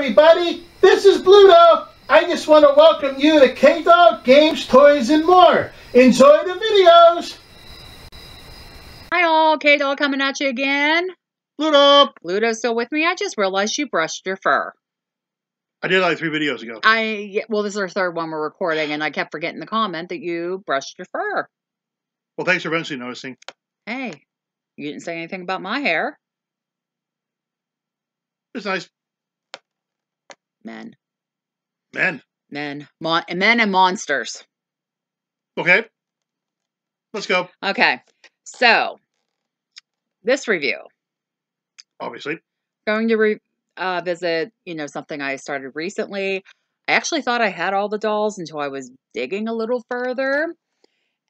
everybody, this is Bluto. I just want to welcome you to K Doll Games, Toys and More. Enjoy the videos. Hi all, K Doll coming at you again. Bluto. Bluto's still with me. I just realized you brushed your fur. I did like 3 videos ago. Well, this is our 3rd one we're recording, and I kept forgetting the comment that you brushed your fur. Well, thanks for eventually noticing. Hey, you didn't say anything about my hair. It's nice. Men. Men and monsters. Okay. Let's go. Okay. So, this review. Obviously. Going to visit, you know, something I started recently. I actually thought I had all the dolls until I was digging a little further.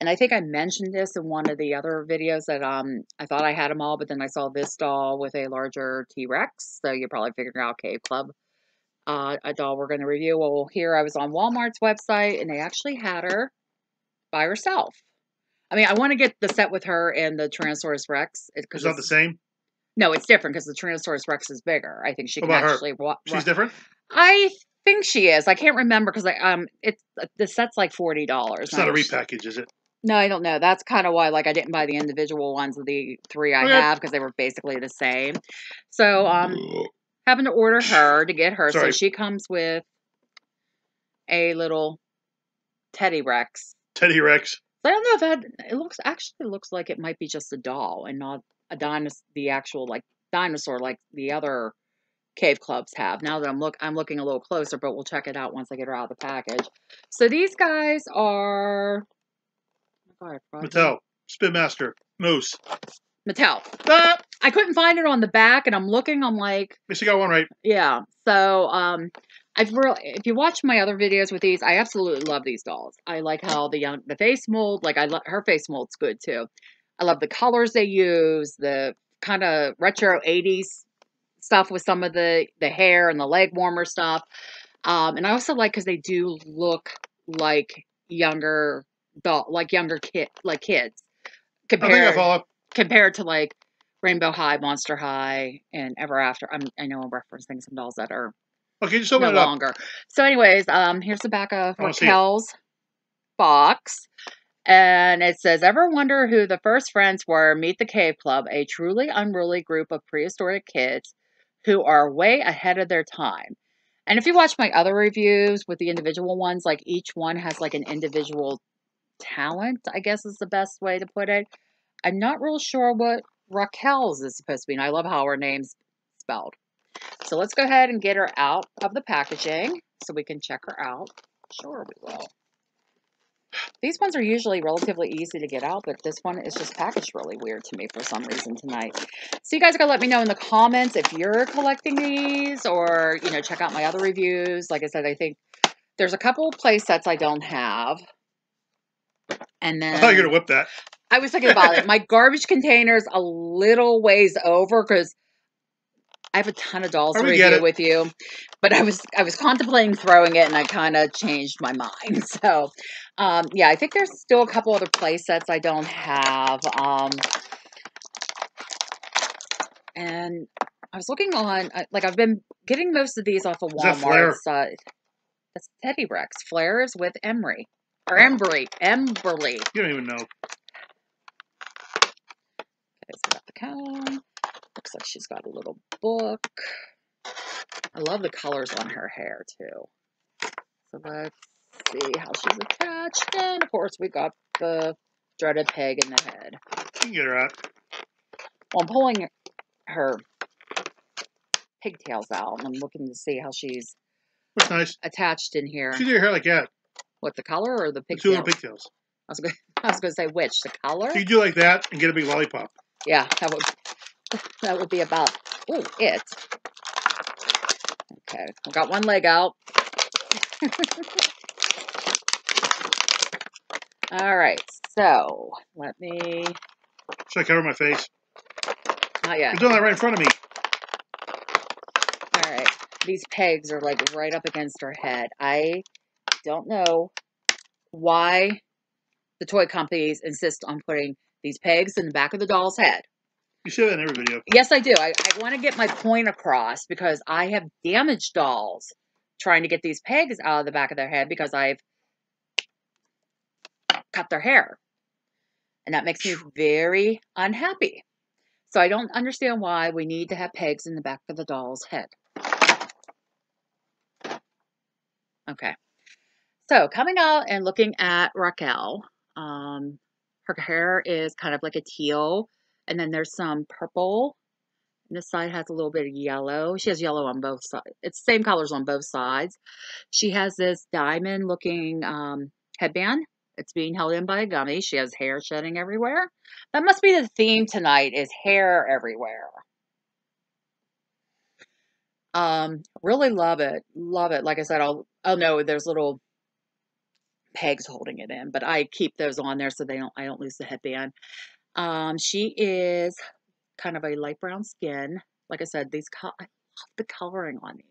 And I think I mentioned this in one of the other videos that I thought I had them all, but then I saw this doll with a larger T-Rex. So you probably figured out Cave Club, a doll we're going to review. Well, here I was on Walmart's website, and they actually had her by herself. I mean, I want to get the set with her and the Tyrannosaurus Rex. Is that the same? No, it's different because the Tyrannosaurus Rex is bigger. I think she can actually walk. She's different? I think she is. I can't remember because the set's like $40. It's not a repackage, is it? No, I don't know. That's kind of why, like, I didn't buy the individual ones of the 3 I have because they were basically the same. So, having to order her to get her. Sorry. So she comes with a little Teddy Rex. Teddy Rex. I don't know if that it actually looks like it might be just a doll and not a dinosaur. The actual like dinosaur, like the other Cave Clubs have. Now that I'm looking a little closer, but we'll check it out once I get her out of the package. So these guys are. Mattel, Spin Master, Moose. Mattel. But I couldn't find it on the back, and I'm looking. I'm like, you got one right. Yeah. So, I've really, if you watch my other videos with these, I absolutely love these dolls. I like how the face mold. Like her face mold's good too. I love the colors they use. The kind of retro '80s stuff with some of the hair and the leg warmer stuff. And I also like because they do look like younger. Like younger kids compared to like Rainbow High, Monster High, and Ever After. I know I'm referencing some dolls that are no longer. So, anyways, here's the back of Rockelle's box, and it says, "Ever wonder who the first friends were? Meet the Cave Club, a truly unruly group of prehistoric kids who are way ahead of their time." And if you watch my other reviews with the individual ones, like each one has like an individual talent, I guess is the best way to put it. I'm not real sure what Rockelle's is supposed to be, and I love how her name's spelled. So let's go ahead and get her out of the packaging so we can check her out. Sure, we will. These ones are usually relatively easy to get out, but this one is just packaged really weird to me for some reason tonight. So you guys are going to let me know in the comments if you're collecting these or, you know, check out my other reviews. Like I said, I think there's a couple of play sets I don't have. And then I thought you were going to whip that. I was thinking about it. My garbage container's a little ways over because I have a ton of dolls to review with you. But I was contemplating throwing it, and I kind of changed my mind. So, yeah, I think there's still a couple other play sets I don't have. And I was looking on, like, I've been getting most of these off of Walmart. That's Teddy Rex. Flares with Emery. Or Emberly. You don't even know. Looks like she's got a little book. I love the colors on her hair, too. So let's see how she's attached. And, of course, we got the dreaded peg in the head. You can get her out. Well, I'm pulling her pigtails out, and I'm looking to see how she's attached in here. She did her hair like that. What, the color or the pigtails? 2 little pigtails. I was going to say which, the color? You do like that and get a big lollipop. Yeah, that would be about it. Okay, I've got one leg out. All right, so let me. Should I cover my face? Not yet. You're doing that right in front of me. All right, these pegs are like right up against her head. I don't know why the toy companies insist on putting these pegs in the back of the doll's head. You show that in every video. Yes, I do. I want to get my point across because I have damaged dolls trying to get these pegs out of the back of their head because I've cut their hair. And that makes me very unhappy. So I don't understand why we need to have pegs in the back of the doll's head. Okay. So coming out and looking at Rockelle, her hair is kind of like a teal. And then there's some purple. And this side has a little bit of yellow. She has yellow on both sides. It's the same colors on both sides. She has this diamond looking headband. It's being held in by a gummy. She has hair shedding everywhere. That must be the theme tonight, is hair everywhere. Really love it. Love it. Like I said, oh no, there's little pegs holding it in, but I keep those on there so I don't lose the headband. She is kind of a light brown skin. Like I said, I love the coloring on these.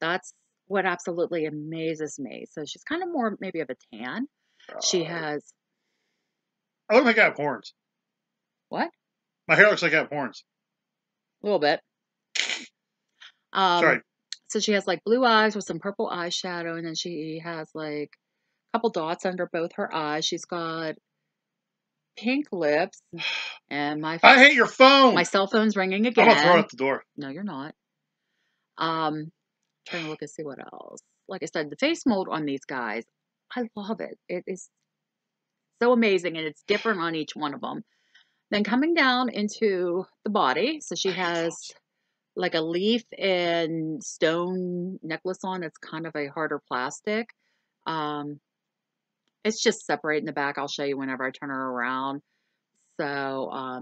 That's what absolutely amazes me. So she's kind of more maybe of a tan. She has. I look like I have horns. What? My hair looks like I have horns. A little bit. Sorry. So she has like blue eyes with some purple eyeshadow, and then she has like a couple dots under both her eyes. She's got pink lips, and my phone, I hate your phone. My cell phone's ringing again. I'm gonna throw it at the door. No, you're not. Trying to look and see what else. Like I said, the face mold on these guys. I love it. It is so amazing, and it's different on each one of them. Then coming down into the body, so she has like a leaf and stone necklace on. It's kind of a harder plastic. It's just separate in the back. I'll show you whenever I turn her around. So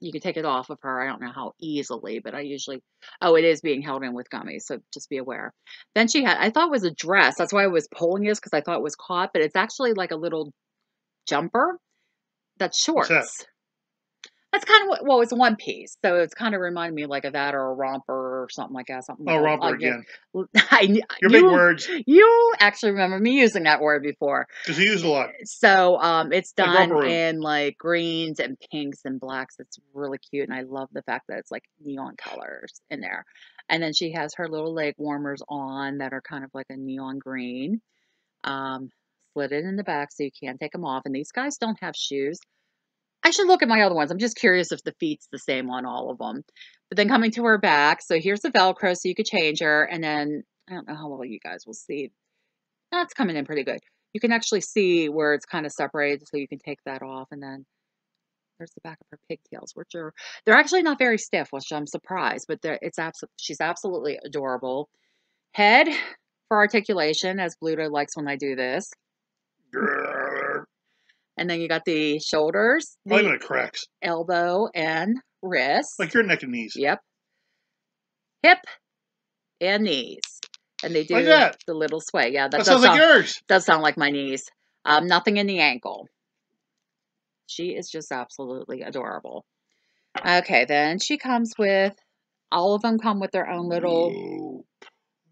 you can take it off of her. I don't know how easily, but I usually... Oh, it is being held in with gummies, so just be aware. Then she had... I thought it was a dress. That's why I was pulling this, because I thought it was caught, but it's actually like a little jumper that's shorts. That's kind of what... Well, it's one piece, so it's kind of reminded me like of that or a romper or something like that. Romper again. Your big words. You actually remember me using that word before. Because you use a lot. So it's done like in like greens and pinks and blacks. It's really cute, and I love the fact that it's like neon colors in there. And then she has her little leg warmers on that are kind of like a neon green. Slitted in the back so you can't take them off. And these guys don't have shoes. I should look at my other ones. I'm just curious if the feet's the same on all of them. But then coming to her back, so here's the Velcro so you could change her. And then, I don't know how well you guys will see. That's coming in pretty good. You can actually see where it's kind of separated, so you can take that off. And then there's the back of her pigtails, which are, they're actually not very stiff, which I'm surprised. But she's absolutely adorable. Head for articulation, as Bluto likes when I do this. And then you got the shoulders, the cracks, elbow, and wrist. Like your neck and knees. Yep. Hip and knees. And they do like the little sway. Yeah, that sounds like yours. Does sound like my knees. Nothing in the ankle. She is just absolutely adorable. Okay, then she comes with, all of them come with their own little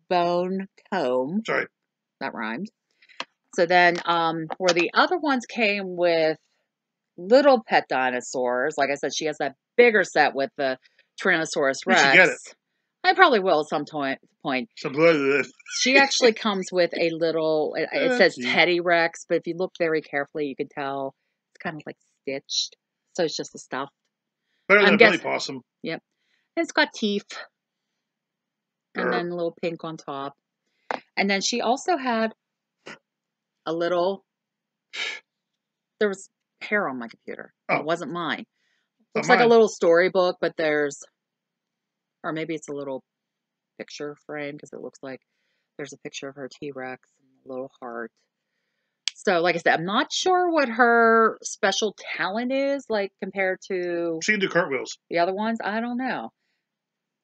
bone comb. Sorry. That rhymed. So then, where the other ones came with little pet dinosaurs, like I said, she has that bigger set with the Tyrannosaurus Rex. You should get it. I probably will at some point. She actually comes with a little, it says Teddy Rex, but if you look very carefully, you can tell it's kind of like stitched. So it's just the stuff. Better than a Billy Possum. Yep. And it's got teeth. And then a little pink on top. And then she also had a little, there was hair on my computer. Oh. It wasn't mine. Looks like a little storybook, but there's, or maybe it's a little picture frame, because it looks like there's a picture of her T-Rex and a little heart. So, like I said, I'm not sure what her special talent is, like, compared to... She can do cartwheels. The other ones? I don't know.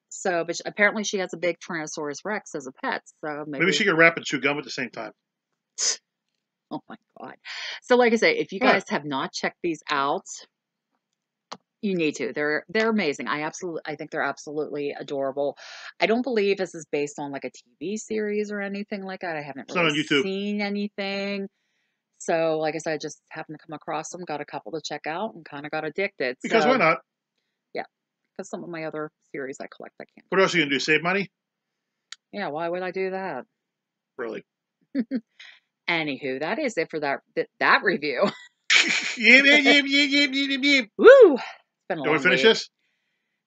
So, but apparently she has a big Tyrannosaurus Rex as a pet, so maybe... Maybe she can rap and chew gum at the same time. Oh my God. So like I say, if you guys have not checked these out, you need to. They're amazing. I think they're absolutely adorable. I don't believe this is based on like a TV series or anything like that. I haven't really seen anything. So like I said, I just happened to come across them, got a couple to check out, and kind of got addicted. Because why not? Yeah. because some of my other series I collect, I can't. What else are you going to do? Save money? Yeah, why would I do that? Really? Anywho, that is it for that review. Woo! It's been a long week. Do you want to finish this?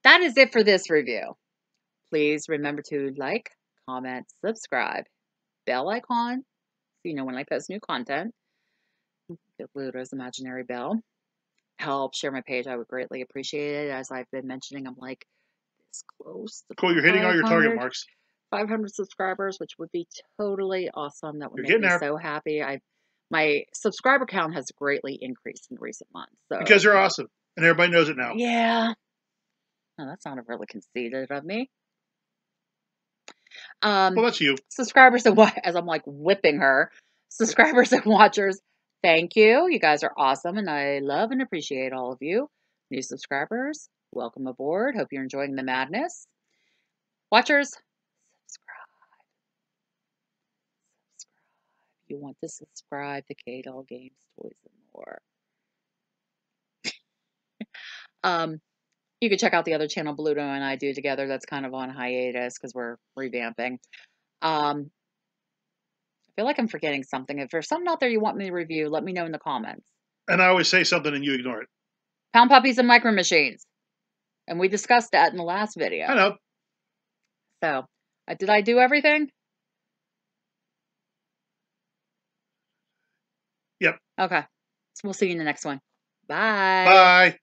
That is it for this review. Please remember to like, comment, subscribe, bell icon, so you know when I post new content. Bluto's imaginary bell. Help share my page. I would greatly appreciate it. As I've been mentioning, I'm like this close. Cool, you're hitting all your target marks. 500 subscribers, which would be totally awesome. That would make me so happy. My subscriber count has greatly increased in recent months. So. Because you're awesome, and everybody knows it now. Yeah. No, that sounded really conceited of me. Well, that's you. Subscribers and as I'm like whipping her. Subscribers and watchers, thank you. You guys are awesome, and I love and appreciate all of you. New subscribers, welcome aboard. Hope you're enjoying the madness. Watchers, you want to subscribe to K Doll Games, Toys and More. You can check out the other channel Bluto and I do together. That's kind of on hiatus because we're revamping. I feel like I'm forgetting something. If there's something out there you want me to review, let me know in the comments. And I always say something and you ignore it. Pound Puppies and Micro Machines. And we discussed that in the last video. I know. So, did I do everything? Yep. Okay. So we'll see you in the next one. Bye. Bye.